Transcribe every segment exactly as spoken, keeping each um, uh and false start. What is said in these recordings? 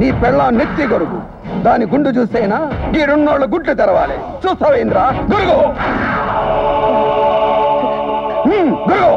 నీ పెళ్ళ నెత్తి గొరుగు దాని గుండు చూసేనా ఈ రెండోళ్ళ గుడ్లు తెరవాలి చూస్తావేంద్రా గొరుగు గొరుగు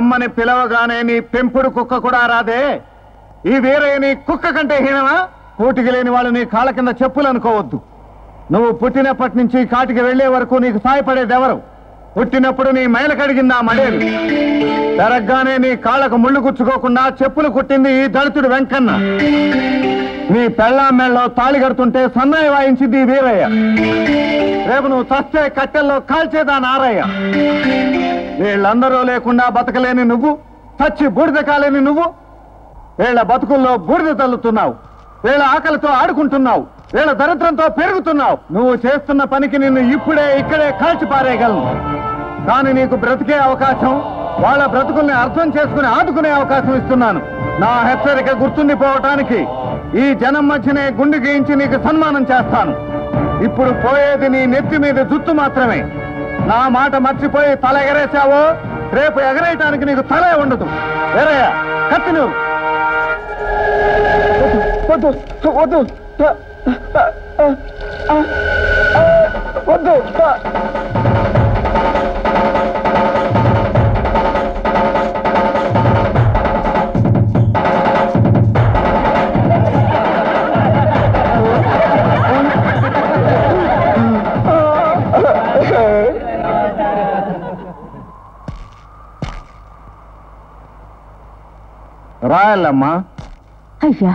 అమ్మని పిలవగానే నీ పెంపుడు కుక్క కూడా రాదే ఈ వేరే నీ కుక్క కంటే హీనమా కోటికి లేని వాళ్ళు నీ కాళ్ళ కింద చెప్పులు అనుకోవద్దు నువ్వు పుట్టినప్పటి నుంచి కాటికి వెళ్లే వరకు నీకు సాయపడేదెవరు పుట్టినప్పుడు నీ మైల కడిగిందా మడేరు తరగ్గానే నీ కాళ్ళకు ముళ్ళు గుచ్చుకోకుండా చెప్పులు కుట్టింది ఈ దళితుడు వెంకన్న నీ పెళ్ళాం మెళ్ళలో తాళి కడుతుంటే సన్నాయి వాయించింది ఈ వీరయ్య రేపు నువ్వు చస్తే కట్టెల్లో కాల్చేదా నారయ్య వీళ్ళందరూ లేకుండా బతకలేని నువ్వు చచ్చి బూడిద కాలేని నువ్వు వీళ్ళ బతుకుల్లో బూడిద తల్లుతున్నావు వీళ్ళ ఆకలితో ఆడుకుంటున్నావు వీళ్ళ దరిద్రంతో పెరుగుతున్నావు నువ్వు చేస్తున్న పనికి నిన్ను ఇప్పుడే ఇక్కడే కాల్చి పారేయగలను కానీ నీకు బ్రతికే అవకాశం వాళ్ళ బ్రతుకుల్ని అర్థం చేసుకుని ఆదుకునే అవకాశం ఇస్తున్నాను నా హెచ్చరిక గుర్తుండిపోవటానికి ఈ జనం మధ్యనే గుండు గీయించి నీకు సన్మానం చేస్తాను ఇప్పుడు పోయేది నీ నెత్తి మీద జుత్తు మాత్రమే నా మాట మర్చిపోయి తల ఎగరేశావో రేపు ఎగరేయటానికి నీకు తలే ఉండదు ఎరయ్య కత్తి నువ్వు వద్దు వద్దు వద్దు రాయల్లమ్మా అయ్యా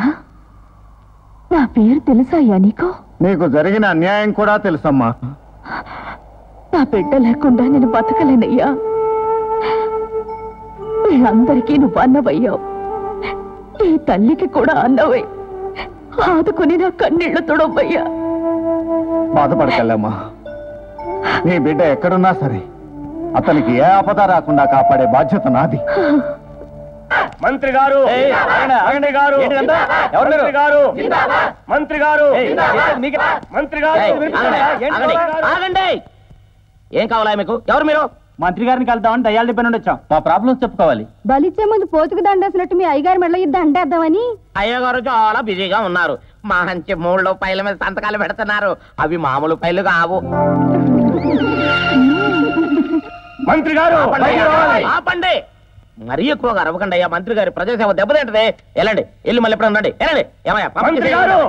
నా పేరు తెలుసయ్యా నీకు నీకు జరిగిన అన్యాయం కూడా తెలుసమ్మా నా బిడ్డ లేకుండా నేను బతకలేనయ్యా వీళ్ళందరికీ నువ్వు అన్నవయ్యావు ఈ తల్లికి కూడా అన్నవే ఆదుకుని నా కన్నీళ్లు తొడవయ్యా బాధపడకల్లమ్మా నీ బిడ్డ ఎక్కడున్నా సరే అతనికి ఏ ఆపద రాకుండా కాపాడే బాధ్యత నాది మంత్రి గారు మంత్రి గారు మంత్రి గారు మంత్రి గారు మంత్రి గారు ఏం కావాలా మీకు ఎవరు మీరు మంత్రి గారిని కలుద్దామని దయ్యాల దగ్గర నుండి వచ్చాం మా ప్రాబ్లమ్స్ చెప్పుకోవాలి బలిచ్చే ముందు పోతుకు దండేసినట్టు మీ అయ్యగారి మెడలో ఈ దండేద్దామని అయ్యగారు చాలా బిజీగా ఉన్నారు మా మంచి మూళ్ళో పైల మీద సంతకాలు పెడుతున్నారు అవి మామూలు పైలు కావు మంత్రి గారు ఆపండి మరీ ఎక్కువగా అరవకండి అయ్యా మంత్రి గారి ప్రజాసేవ దెబ్బతింటది వెళ్ళండి వెళ్ళి మళ్ళీ ఎప్పుడు రండి వెళ్ళండి ఏమయ్యా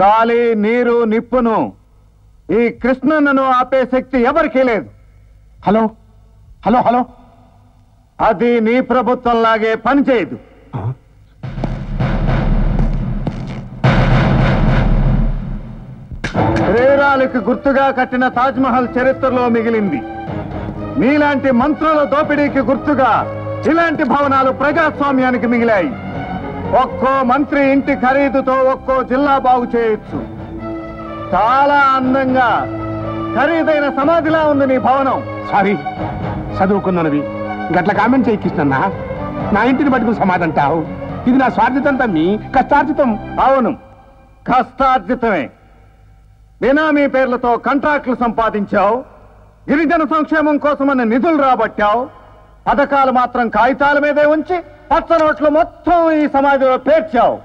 గాలి నీరు నిప్పును ఈ కృష్ణన్నను ఆపే శక్తి ఎవరికీ లేదు హలో హలో హలో అది నీ ప్రభుత్వంలాగే పనిచేయదు రేరాలకు గుర్తుగా కట్టిన తాజ్మహల్ చరిత్రలో మిగిలింది మీలాంటి మంత్రుల దోపిడీకి గుర్తుగా ఇలాంటి భవనాలు ప్రజాస్వామ్యానికి మిగిలాయి. ఒక్కో మంత్రి ఇంటి ఖరీదుతో ఒక్కో జిల్లా బాగు చేయొచ్చు. చాలా అందంగా ఖరీదైన సమాధిలా ఉంది నీ భవనం. సారీ, చదువుకున్నవి గట్ల కామెంట్ చేయి కృష్ణన్న. నా ఇంటిని పట్టుకుని సమాధి అంటావు. ఇది నా స్వార్థితం తమ్మి, కష్టార్జితం. అవును, కష్టార్జితమే. బినామీ పేర్లతో కంట్రాక్టులు సంపాదించావు, గిరిజన సంక్షేమం కోసమన్న నిధులు రాబట్టావు. పథకాలు మాత్రం కాగితాల మీదే ఉంచి పచ్చ నోట్లు మొత్తం ఈ సమాధిలో పేర్చావు.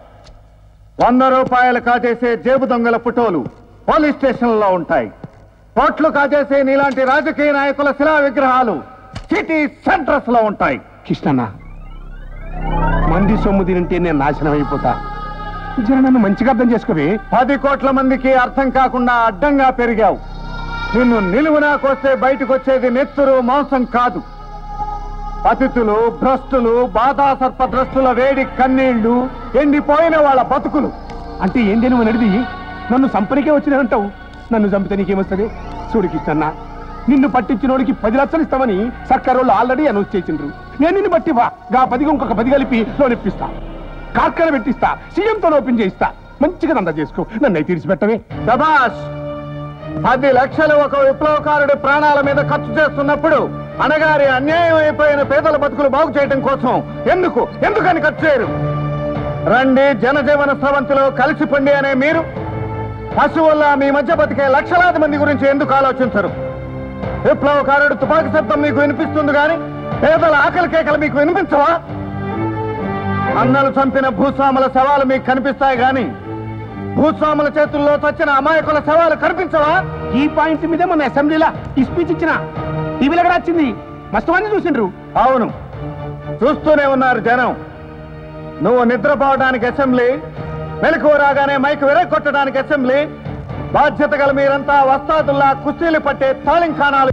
వంద రూపాయలు కాజేసే జేబు దొంగల ఫోటోలు పోలీస్ స్టేషన్లలో ఉంటాయి. కోట్లు కాజేసే నీలాంటి రాజకీయ నాయకుల శిలా విగ్రహాలు సిటీ సెంటర్స్ లో ఉంటాయి. కృష్ణన్న, మంది సొమ్ము తింటే నేను నాశనం అయిపోతా. జనాన్ని మంచిగా అర్థం చేసుకోవే. పది కోట్ల మందికి అర్థం కాకుండా అడ్డంగా పెరిగావు. నిన్ను నిలువునా కోస్తే బయటకు వచ్చేది నెత్తురు మాంసం కాదు. అతిథులు, భ్రష్టులు, బాధా సర్పద్రష్టుల వేడి కన్నీళ్లు, ఎండిపోయిన వాళ్ళ బతుకులు. అంటే ఏంటి నువ్వు నడిది? నన్ను చంపనికే వచ్చినానంటావు. నన్ను చంపితే నీకేమొస్తుంది? చూడు కృష్ణన్న, నిన్ను పట్టించినోడికి పది లక్షలు ఇస్తామని సర్కారు వాళ్ళు ఆల్రెడీ అనౌన్స్ చేసిండ్రు. నేను నిన్ను బట్టివా గా పదిగా ఇంకొక పది కలిపి లోనిప్పిస్తా, కార్ఖాన పెట్టిస్తా, సీఎంతో ఓపెన్ చేయిస్తా. మంచిగా దందా చేసుకో, నన్ను అయితే తీర్చిపెట్టవే. దబాష్. పది లక్షలు ఒక విప్లవకారుడి ప్రాణాల మీద ఖర్చు చేస్తున్నప్పుడు అనగారి అన్యాయం అయిపోయిన పేదల బతుకులు బాగు చేయడం కోసం ఎందుకు ఎందుకని ఖర్చు చేయరు? రండి, జనజీవన స్రవంతిలో కలిసిపండి అనే మీరు పశువుల్లా మీ మధ్య బతికే లక్షలాది మంది గురించి ఎందుకు ఆలోచించరు? విప్లవకారుడు తుపాకీ శబ్దం మీకు వినిపిస్తుంది కానీ పేదల ఆకలి కేకలు మీకు వినిపించవా? అన్నలు చంపిన భూస్వాముల శవాలు మీకు కనిపిస్తాయి గాని భూస్వాముల చేతుల్లో చచ్చిన అమాయకుల శవాలు కనిపించవా? ఈ పాయింట్ మీద మన అసెంబ్లీలో ఈ స్పీచ్ ఇచ్చిన టీవీలో కూడా వచ్చింది. మస్తుమంది చూసిండ్రు. అవును, చూస్తూనే ఉన్నారు జనం. నువ్వు నిద్రపోవడానికి అసెంబ్లీ, వెలుకు రాగానే మైక్ విరగొట్టడానికి అసెంబ్లీ, బాధ్యత గల మీరంతా వస్తాదుల్లా కుస్తీలు పట్టే తాలింఖానాలు,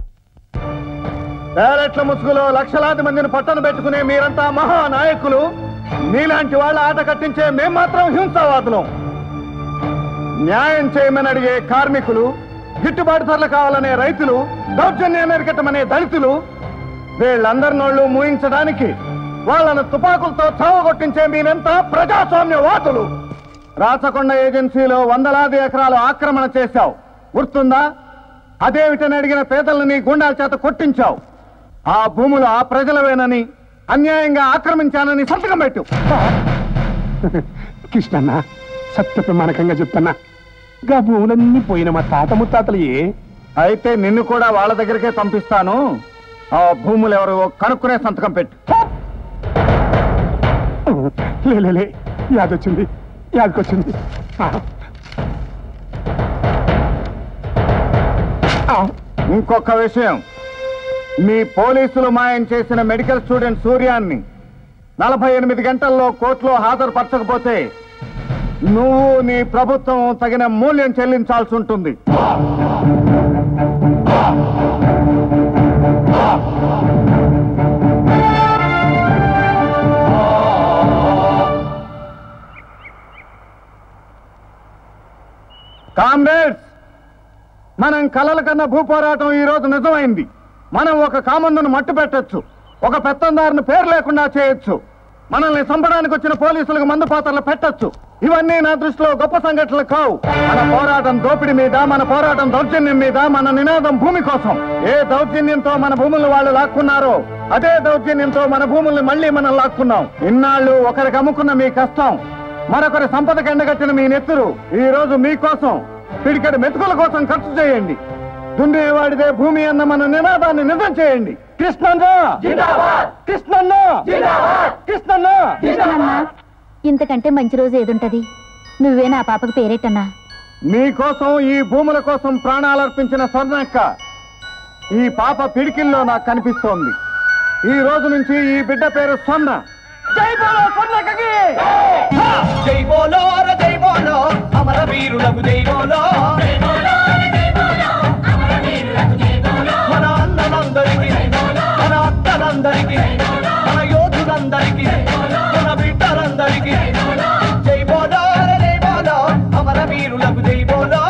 డైరెక్ట్ల ముసుగులో లక్షలాది మందిని పట్టణ పెట్టుకునే మీరంతా మహానాయకులు. నీలాంటి వాళ్ళ ఆట కట్టించే మేము మాత్రం హింసావాదులం. న్యాయం చేయమని అడిగే కార్మికులు, గిట్టుబాటు ధరలు కావాలనే రైతులు, దౌర్జన్యాన్ని అరికట్టమనే దళితులు, వీళ్ళందరినోళ్ళు మూయించడానికి వాళ్ళను తుపాకులతో చావగొట్టించే మీరంతా ప్రజాస్వామ్యవాదులు. రాచకొండ ఏజెన్సీలో వందలాది ఎకరాలు ఆక్రమణ చేశావు, గుర్తుందా? అదేమిటని అడిగిన పేదలని గుండాల చేత కొట్టించావు. ఆ భూములు ఆ ప్రజలవేనని అన్యాయంగా ఆక్రమించానని సంతకం పెట్టు. కృష్ణన్న, సత్య ప్రమాణకంగా చెప్తున్నా, గా భూములన్నీ పోయిన మా తాత ముత్తాతలయే. అయితే నిన్ను కూడా వాళ్ళ దగ్గరికే పంపిస్తాను. ఆ భూములు ఎవరు కనుక్కునే సంతకం పెట్టు. లేలే, యాదొచ్చింది యాదకొచ్చింది. ఇంకొక విషయం, మీ పోలీసులు మాయం చేసిన మెడికల్ స్టూడెంట్ సూర్యాన్ని నలభై ఎనిమిది గంటల్లో కోర్టులో హాజరుపరచకపోతే నువ్వు, నీ ప్రభుత్వం తగిన మూల్యం చెల్లించాల్సి ఉంటుంది. కామ్రేడ్స్, మనం కలల కన్నా భూపోరాటం ఈ రోజు నిజమైంది. మనం ఒక కామందును మట్టు పెట్టచ్చు, ఒక పెత్తందారుని పేరు లేకుండా చేయొచ్చు, మనల్ని చంపడానికి వచ్చిన పోలీసులకు మందు పాత్రలు పెట్టచ్చు. ఇవన్నీ నా దృష్టిలో గొప్ప సంఘటనలు కావు. మన పోరాటం దోపిడి మీద, మన పోరాటం దౌర్జన్యం మీద, మన నినాదం భూమి కోసం. ఏ దౌర్జన్యంతో మన భూములను వాళ్ళు లాక్కున్నారో అదే దౌర్జన్యంతో మన భూముల్ని మళ్లీ మనం లాక్కున్నాం. ఇన్నాళ్ళు ఒకరికి అమ్ముకున్న మీ కష్టం, మరొకరి సంపద కండగట్టిన మీ నెత్తురు ఈ రోజు మీకోసం, పిడికడి మెతుకుల కోసం ఖర్చు చేయండి. దుండేవాడిదే భూమి అన్న మన నినాదాన్ని నిజం చేయండి. కృష్ణన్న జిందాబాద్, కృష్ణన్న జిందాబాద్, కృష్ణన్న జిందాబాద్. ఇంతకంటే మంచి రోజు ఏదుంటది? నువ్వే నా పాపకు పేరేటన్నా. మీకోసం, ఈ భూముల కోసం ప్రాణాలు అర్పించిన స్వర్ణక్క ఈ పాప పిడికిల్లో నాకు కనిపిస్తోంది. ఈ రోజు నుంచి ఈ బిడ్డ పేరు స్వర్ణ. జై బోలో స్వర్ణక్కకి జై బోలో, జై బోలో అమర వీరులకు, జై బోలో జై బోలో అమర వీరులకు, జై బోలో మన అన్నలందరికీ, మన అక్కలందరికీ, మన యోధులందరికీ, మన బిడ్డలందరికీ జై బోలో, జై బోలో అమర వీరులకు, జై బోలో.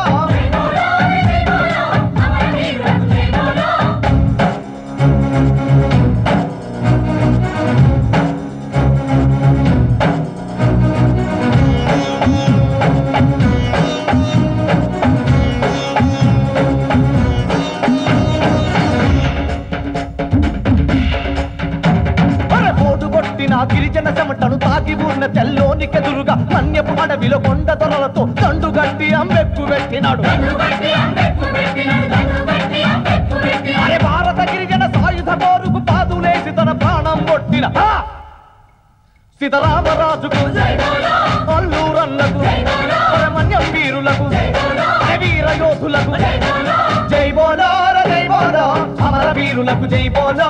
దిక్కెదురుగా మన్యపు అడవిలో కొండ తొరలతో దండు గట్టి అంబెక్కు పెట్టినాడు. అరే భారత గిరిజన సాయుధ పోరుకు పాదులేసి తన ప్రాణం కొట్టిన సిద్ధరామరాజుకు, అల్లూరన్నకు, మన్యం వీరులకు, వీర యోధులకు జై బోలో, జై బోలో అమర వీరులకు జై బోలో.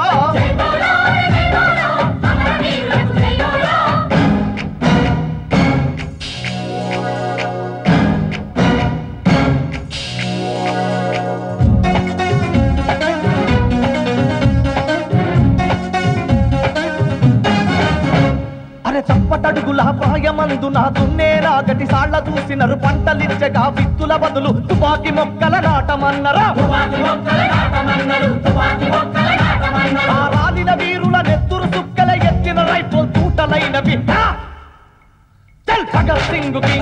తప్పటడుగుల ప్రాయమందు నా దున్నేరా గటి సాళ్ల చూసినరు పంటలిచ్చగా విత్తుల బదులు తుపాకి మొక్కల నాటమన్నరా. ఆ రాలిన వీరుల నెత్తురు సుక్కల ఎత్తిన రైఫుల్ తూటలైనవి భగత్ సింగుకి,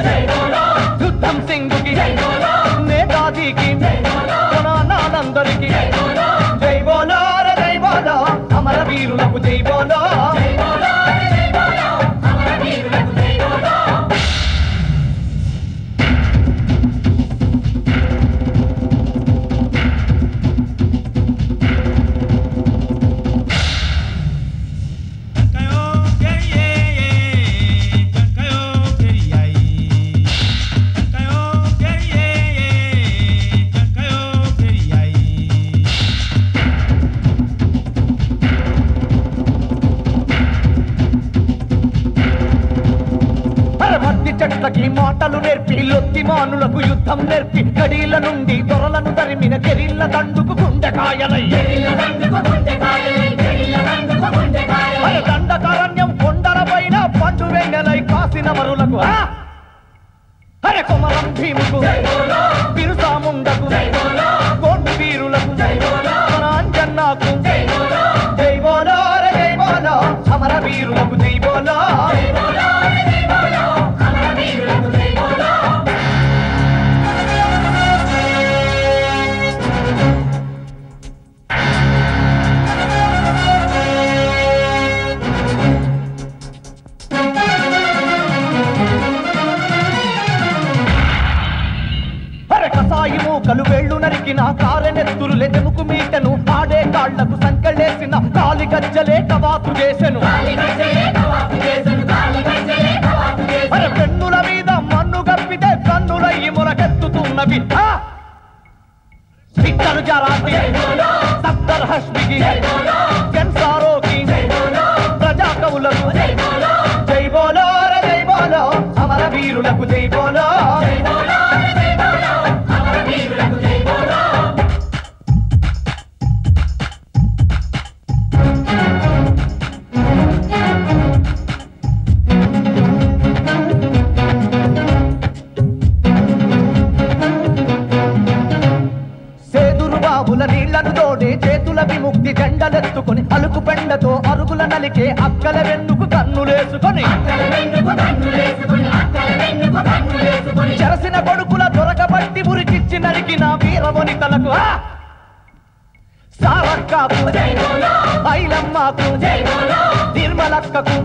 యుద్ధం సింగుకి, నేతాజీకి, నానందరికి జై బోలో, జై బోలో అమర వీరులకు జై బోలో. చెట్లకి మాటలు నేర్పి, లొత్తి మానులకు యుద్ధం నేర్పి, గడీల నుండి దొరలను తరిమిన గెరిల్ల దండుకు గుండెకాయలై దండకారణ్యం కొండలపైన పండు వెన్నెలై కాసిన మరులకు అరే కొమరం భీముకు, బిరుసాముండకు, గోండు వీరులకు, అంజన్నాకు జై బోలో, జై బోలో అమర వీరులకు జై బోలో. కలువేళ్లు నరికిన కారెనెత్తురులే దెముకు మీటను ఆడే కాళ్లకు సంకలేసిన కాలి గజ్జలే కవాతు చేసెను. పెన్నుల మీద మన్ను గప్పితే కన్నులయ్యి మొలకెత్తుతున్నవి సిక్కరు జరాకి, సత్తర్ హష్మికి, సెన్సారోకి, ప్రజాకవులకు జై బోలో, జై బోలో అమర వీరులకు జై బోలో. విముక్తి జెండలెత్తుకొని అలుకు పెండతో అరుగుల నలికే అక్కల వెన్నుకు కన్నులేసుకొని చెరసిన కొడుకుల దొరకబట్టి ఉరికిచ్చి నరికిన వీరవనితలకు సారక్కాకు, ఐలమ్మాకు, నిర్మలక్కకు,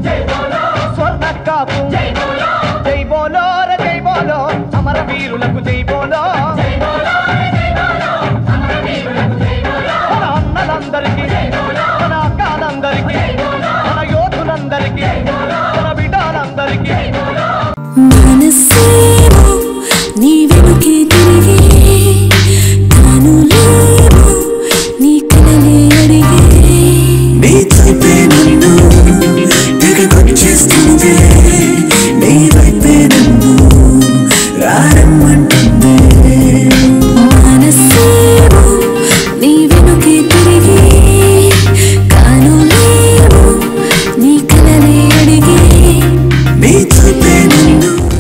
స్వర్ణక్కాకు